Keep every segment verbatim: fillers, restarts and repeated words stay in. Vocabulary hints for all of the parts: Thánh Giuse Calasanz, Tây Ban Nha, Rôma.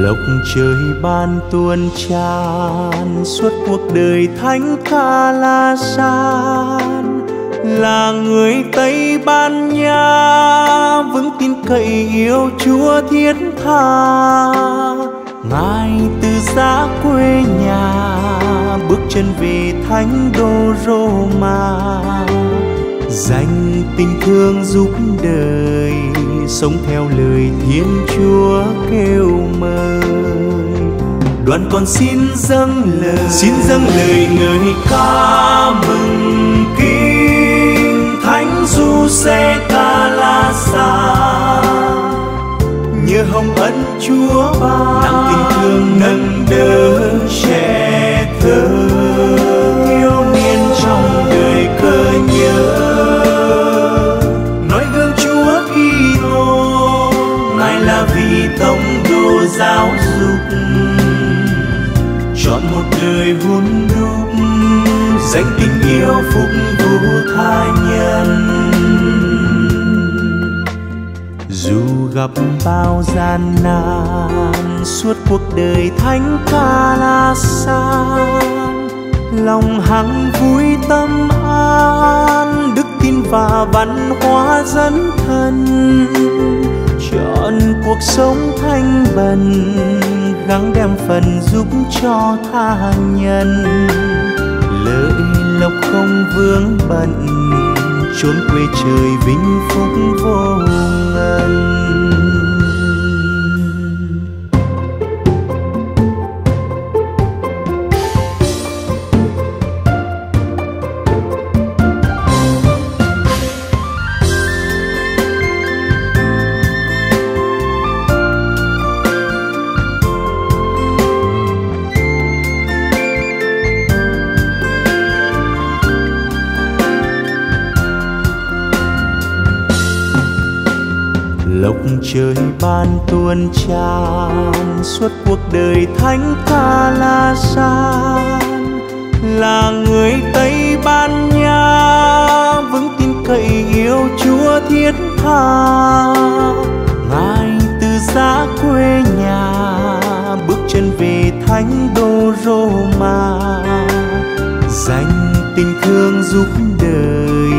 Lộc trời ban tuôn tràn suốt cuộc đời Thánh Calasanz, là người Tây Ban Nha vững tin cậy yêu Chúa thiết tha. Ngài từ giá quê nhà bước chân về thánh đô Rôma, dành tình thương giúp đời, sống theo lời Thiên Chúa kêu mời. Đoàn con xin dâng lời, xin dâng lời ngợi ca mừng kính Thánh Giuse Calasanz. Nhờ hồng ân Chúa ban, nặng tình thương nâng đỡ trẻ thơ, thiếu niên trong đời cơ nhớ. Nói gương Chúa Kitô, Ngài là vị tông đồ giáo dục, chọn một đời hun đúc, dành tình yêu phục vụ tha nhân. Dù gặp bao gian nan suốt cuộc đời Thánh Calasanz, lòng hằng vui tâm an, đức tin và văn hóa dẫn thân. Chọn cuộc sống thanh bần, gắng đem phần giúp cho tha nhân. Lợi lộc không vướng bận, chốn quê trời vinh phúc vô ngần. Lộc trời ban tuôn tràn suốt cuộc đời Thánh Calasanz, là người Tây Ban Nha vững tin cậy yêu Chúa thiết tha. Ngài từ giá quê nhà bước chân về thánh đô Rôma, dành tình thương giúp đời,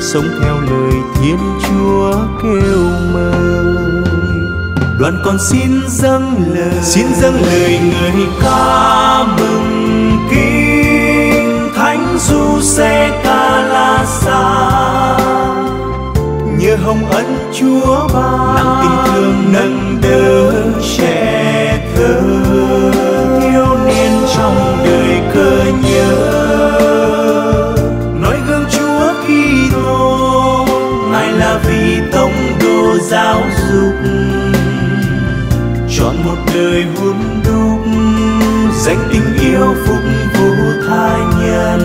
sống theo lời Thiên Chúa kêu mời. Đoàn con xin dâng lời, xin dâng lời ngợi ca mừng kính Thánh Giuse Calasanz. Nhờ hồng ân Chúa ban, nặng tình thương nâng đỡ trẻ thơ, thiếu niên trong đời cơ nhớ. Giáo dục chọn một đời hun đúc, dành tình yêu phục vụ tha nhân.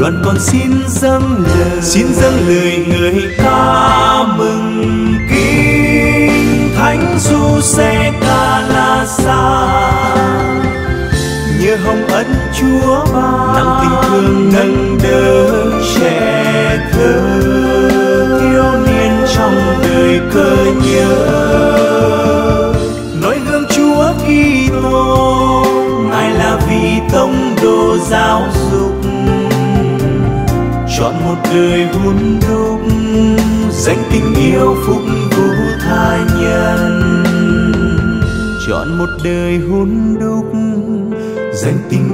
Đoàn con xin dâng lời, xin dâng lời ngợi ca mừng kính Thánh Giuse Calasanz. Nhờ hồng ân Chúa ban, nặng tình thương nâng đỡ trẻ thơ, trong đời cơ nhớ. Nói gương Chúa Kitô, Ngài là vị tông đồ giáo dục, chọn một đời hun đúc, dành tình yêu phục vụ tha nhân. Chọn một đời hun đúc, dành tình